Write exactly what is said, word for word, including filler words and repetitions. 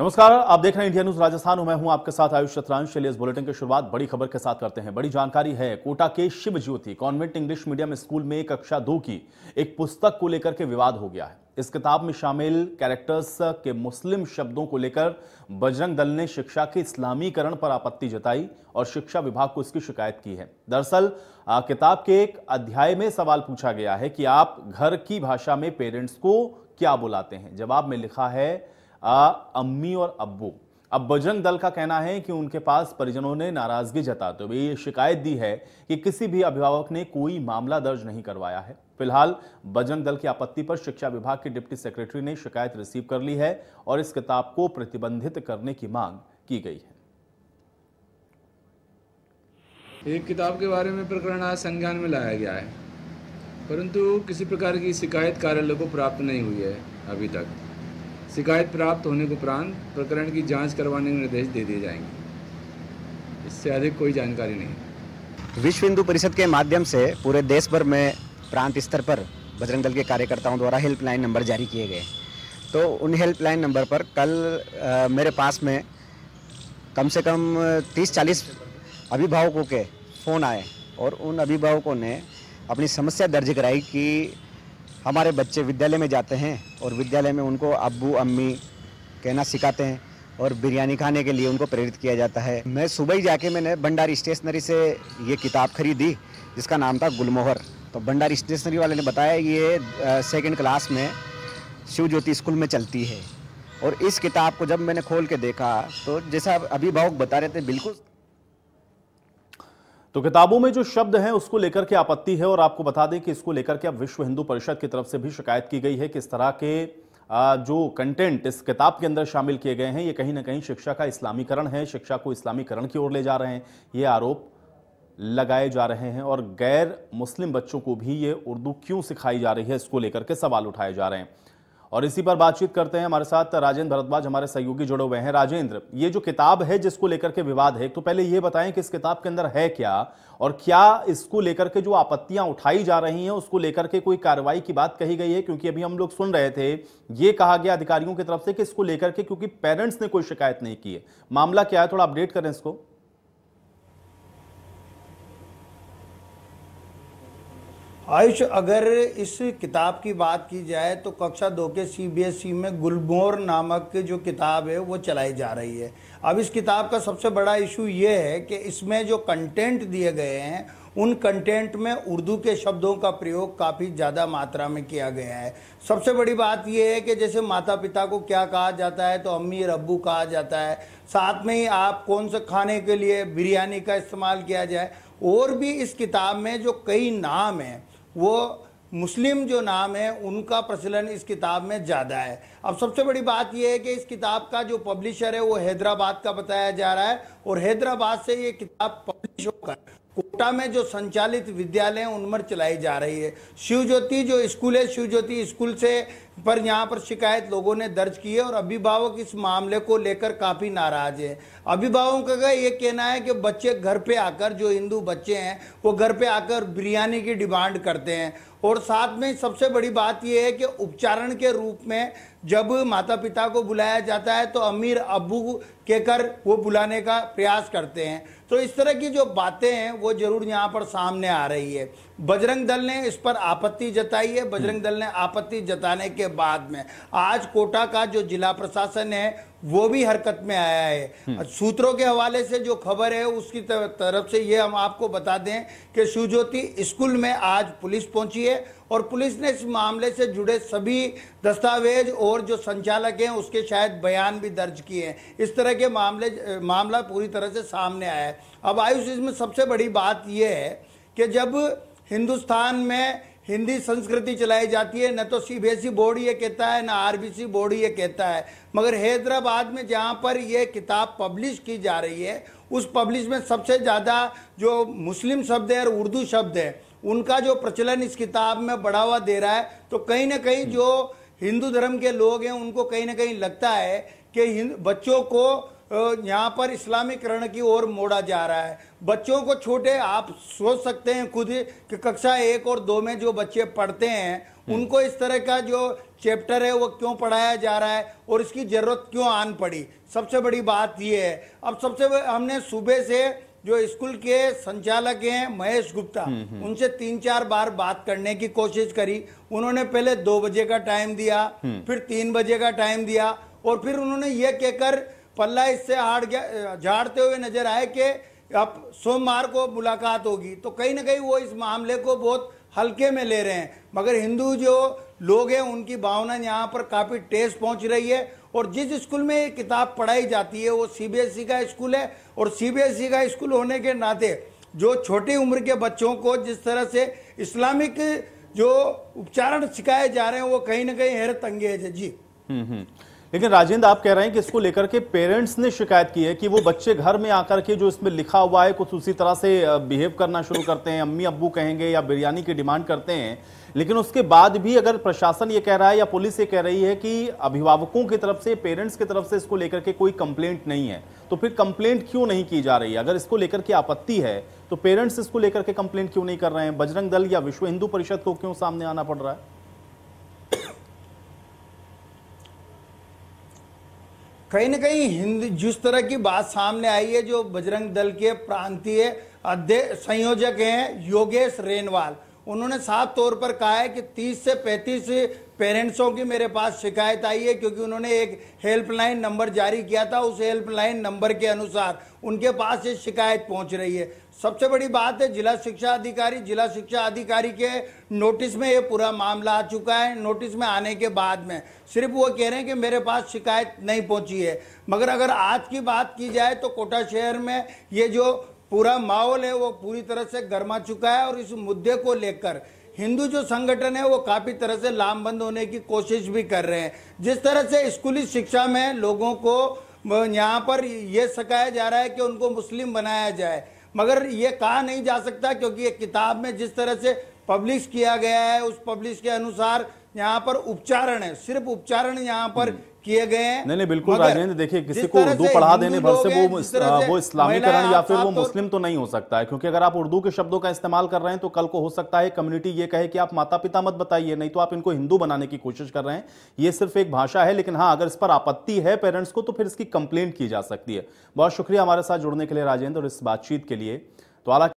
नमस्कार, आप देख रहे हैं इंडिया न्यूज राजस्थान। मैं हूं आपके साथ आयुष शतरांश। चलिए इस बुलेटिन की शुरुआत बड़ी खबर के साथ करते हैं। बड़ी जानकारी है, कोटा के Shivjyoti convent English medium school में कक्षा दो की एक पुस्तक को लेकर के विवाद हो गया है। इस किताब में शामिल कैरेक्टर्स के मुस्लिम शब्दों को लेकर बजरंग दल ने शिक्षा के इस्लामीकरण पर आपत्ति जताई और शिक्षा विभाग को इसकी शिकायत की है। दरअसल किताब के एक अध्याय में सवाल पूछा गया है कि आप घर की भाषा में पेरेंट्स को क्या बुलाते हैं। जवाब में लिखा है आ, अम्मी और अब्बू। अब बजरंग दल का कहना है कि उनके पास परिजनों ने नाराजगी जताते हुए ये शिकायत दी है कि किसी भी अभिभावक ने कोई मामला दर्ज नहीं करवाया है। फिलहाल बजरंग दल की आपत्ति पर शिक्षा विभाग के डिप्टी सेक्रेटरी ने शिकायत रिसीव कर ली है और इस किताब को प्रतिबंधित करने की मांग की गई है। एक किताब के बारे में प्रकरण आज संज्ञान में लाया गया है, परंतु किसी प्रकार की शिकायत कार्यालय को प्राप्त नहीं हुई है अभी तक। शिकायत प्राप्त होने के उपरांत प्रकरण की जांच करवाने के निर्देश दे दिए जाएंगे। इससे अधिक कोई जानकारी नहीं। विश्व हिंदू परिषद के माध्यम से पूरे देश भर में प्रांत स्तर पर बजरंग दल के कार्यकर्ताओं द्वारा हेल्पलाइन नंबर जारी किए गए। तो उन हेल्पलाइन नंबर पर कल आ, मेरे पास में कम से कम तीस चालीस अभिभावकों के फ़ोन आए और उन अभिभावकों ने अपनी समस्या दर्ज कराई कि हमारे बच्चे विद्यालय में जाते हैं और विद्यालय में उनको अब्बू अम्मी कहना सिखाते हैं और बिरयानी खाने के लिए उनको प्रेरित किया जाता है। मैं सुबह ही जाके मैंने भंडारी स्टेशनरी से ये किताब खरीदी जिसका नाम था गुलमोहर। तो भंडारी स्टेशनरी वाले ने बताया ये सेकंड क्लास में शिवज्योति स्कूल में चलती है। और इस किताब को जब मैंने खोल के देखा तो जैसा अभिभावक बता रहे थे बिल्कुल। तो किताबों में जो शब्द हैं उसको लेकर के आपत्ति है और आपको बता दें कि इसको लेकर के अब विश्व हिंदू परिषद की तरफ से भी शिकायत की गई है कि इस तरह के जो कंटेंट इस किताब के अंदर शामिल किए गए हैं ये कहीं ना कहीं शिक्षा का इस्लामीकरण है, शिक्षा को इस्लामीकरण की ओर ले जा रहे हैं। ये आरोप लगाए जा रहे हैं और गैर मुस्लिम बच्चों को भी ये उर्दू क्यों सिखाई जा रही है इसको लेकर के सवाल उठाए जा रहे हैं। और इसी पर बातचीत करते हैं, हमारे साथ राजेंद्र भारद्वाज हमारे सहयोगी जुड़े हुए हैं। राजेंद्र, ये जो किताब है जिसको लेकर के विवाद है, तो पहले ये बताएं कि इस किताब के अंदर है क्या और क्या इसको लेकर के जो आपत्तियां उठाई जा रही हैं उसको लेकर के कोई कार्रवाई की बात कही गई है? क्योंकि अभी हम लोग सुन रहे थे ये कहा गया अधिकारियों की तरफ से कि इसको लेकर के क्योंकि पेरेंट्स ने कोई शिकायत नहीं की है, मामला क्या है, थोड़ा अपडेट करें इसको। आयुष, अगर इस किताब की बात की जाए तो कक्षा दो के सी बी एस ई में गुलमोहर नामक जो किताब है वो चलाई जा रही है। अब इस किताब का सबसे बड़ा इशू ये है कि इसमें जो कंटेंट दिए गए हैं उन कंटेंट में उर्दू के शब्दों का प्रयोग काफ़ी ज़्यादा मात्रा में किया गया है। सबसे बड़ी बात यह है कि जैसे माता पिता को क्या कहा जाता है तो अम्मी और अब्बू कहा जाता है। साथ में ही आप कौन से खाने के लिए बिरयानी का इस्तेमाल किया जाए और भी इस किताब में जो कई नाम हैं वो मुस्लिम जो नाम है उनका प्रचलन इस किताब में ज़्यादा है। अब सबसे बड़ी बात यह है कि इस किताब का जो पब्लिशर है वो हैदराबाद का बताया जा रहा है और हैदराबाद से ये किताब पब्लिश होकर कोटा में जो संचालित विद्यालय हैं उनमें चलाई जा रही है। शिवज्योति जो स्कूल है, शिवज्योति स्कूल से पर यहाँ पर शिकायत लोगों ने दर्ज की है और अभिभावक इस मामले को लेकर काफ़ी नाराज है। अभिभावकों का ये कहना है कि बच्चे घर पे आकर, जो हिंदू बच्चे हैं वो घर पे आकर बिरयानी की डिमांड करते हैं। और साथ में सबसे बड़ी बात यह है कि उपचारण के रूप में जब माता पिता को बुलाया जाता है तो अमीर अब्बू कहकर वो बुलाने का प्रयास करते हैं। तो इस तरह की जो बातें हैं वो जरूर यहाँ पर सामने आ रही है। बजरंग दल ने इस पर आपत्ति जताई है। बजरंग दल ने आपत्ति जताने के बाद में आज कोटा का जो जिला प्रशासन है वो भी हरकत में आया है। सूत्रों के हवाले से जो खबर है उसकी तरफ से ये हम आपको बता दें कि शिवज्योति स्कूल में आज पुलिस पहुंची है और पुलिस ने इस मामले से जुड़े सभी दस्तावेज और जो संचालक हैं उसके शायद बयान भी दर्ज किए हैं। इस तरह के मामले मामला पूरी तरह से सामने आया है। अब आयुष, इसमें सबसे बड़ी बात यह है कि जब हिंदुस्तान में हिंदी संस्कृति चलाई जाती है, न तो C B S E board ये कहता है न आर बी सी बोर्ड ये कहता है, मगर हैदराबाद में जहाँ पर यह किताब पब्लिश की जा रही है उस पब्लिश में सबसे ज़्यादा जो मुस्लिम शब्द है और उर्दू शब्द है उनका जो प्रचलन इस किताब में बढ़ावा दे रहा है। तो कहीं ना कहीं जो हिंदू धर्म के लोग हैं उनको कहीं ना कहीं लगता है कि बच्चों को यहाँ पर इस्लामीकरण की ओर मोड़ा जा रहा है। बच्चों को छोटे, आप सोच सकते हैं खुद कि कक्षा एक और दो में जो बच्चे पढ़ते हैं उनको इस तरह का जो चैप्टर है वो क्यों पढ़ाया जा रहा है और इसकी ज़रूरत क्यों आन पड़ी। सबसे बड़ी बात ये है। अब सबसे हमने सुबह से जो स्कूल के संचालक हैं महेश गुप्ता, उनसे तीन चार बार बात करने की कोशिश करी। उन्होंने पहले दो बजे का टाइम दिया, फिर तीन बजे का टाइम दिया और फिर उन्होंने ये कहकर पल्ला इससे हार गया झाड़ते हुए नजर आए कि अब सोमवार को मुलाकात होगी। तो कहीं ना कहीं वो इस मामले को बहुत हल्के में ले रहे हैं, मगर हिंदू जो लोग हैं उनकी भावना यहाँ पर काफ़ी ठेस पहुँच रही है। और जिस स्कूल में ये किताब पढ़ाई जाती है वो सीबीएसई का स्कूल है और सीबीएसई का स्कूल होने के नाते जो छोटी उम्र के बच्चों को जिस तरह से इस्लामिक जो उच्चारण सिखाए जा रहे हैं वो कहीं ना कहीं हैरत अंगेज है। जी हम्म। लेकिन राजेंद्र, आप कह रहे हैं कि इसको लेकर के पेरेंट्स ने शिकायत की है कि वो बच्चे घर में आकर के जो इसमें लिखा हुआ है कुछ उसी तरह से बिहेव करना शुरू करते हैं, अम्मी अब्बू कहेंगे या बिरयानी की डिमांड करते हैं। लेकिन उसके बाद भी अगर प्रशासन ये कह रहा है या पुलिस ये कह रही है कि अभिभावकों की तरफ से, पेरेंट्स की तरफ से इसको लेकर के कोई कंप्लेंट नहीं है, तो फिर कंप्लेंट क्यों नहीं की जा रही है? अगर इसको लेकर के आपत्ति है तो पेरेंट्स इसको लेकर के कंप्लेंट क्यों नहीं कर रहे हैं? बजरंग दल या विश्व हिंदू परिषद को क्यों सामने आना पड़ रहा है? कहीं ना कहीं हिंद जिस तरह की बात सामने आई है, जो बजरंग दल के प्रांतीय अध्यक्ष संयोजक हैं योगेश रेनवाल, उन्होंने साफ तौर पर कहा है कि तीस से पैंतीस पेरेंट्सों की मेरे पास शिकायत आई है, क्योंकि उन्होंने एक हेल्पलाइन नंबर जारी किया था। उस हेल्पलाइन नंबर के अनुसार उनके पास ये शिकायत पहुंच रही है। सबसे बड़ी बात है जिला शिक्षा अधिकारी, जिला शिक्षा अधिकारी के नोटिस में ये पूरा मामला आ चुका है। नोटिस में आने के बाद में सिर्फ वो कह रहे हैं कि मेरे पास शिकायत नहीं पहुंची है। मगर अगर आज की बात की जाए तो कोटा शहर में ये जो पूरा माहौल है वो पूरी तरह से गर्मा चुका है और इस मुद्दे को लेकर हिंदू जो संगठन है वो काफ़ी तरह से लामबंद होने की कोशिश भी कर रहे हैं। जिस तरह से स्कूली शिक्षा में लोगों को यहाँ पर यह सिखाया जा रहा है कि उनको मुस्लिम बनाया जाए, मगर ये कहा नहीं जा सकता क्योंकि ये किताब में जिस तरह से पब्लिश किया गया है उस पब्लिश के अनुसार यहाँ पर उपचारण है, सिर्फ उपचारण यहाँ पर किए गए हैं। नहीं नहीं बिल्कुल राजेंद्र, देखिए किसी को उर्दू पढ़ा देने भर से वो वो इस्लामीकरण या फिर वो मुस्लिम तो नहीं हो सकता है, क्योंकि अगर आप उर्दू के शब्दों का इस्तेमाल कर रहे हैं तो कल को हो सकता है कम्युनिटी ये कहे कि आप माता पिता मत बताइए, नहीं तो आप इनको हिंदू बनाने की कोशिश कर रहे हैं। ये सिर्फ एक भाषा है। लेकिन हाँ, अगर इस पर आपत्ति है पेरेंट्स को तो फिर इसकी कंप्लेंट की जा सकती है। बहुत शुक्रिया हमारे साथ जुड़ने के लिए राजेंद्र और इस बातचीत के लिए। तो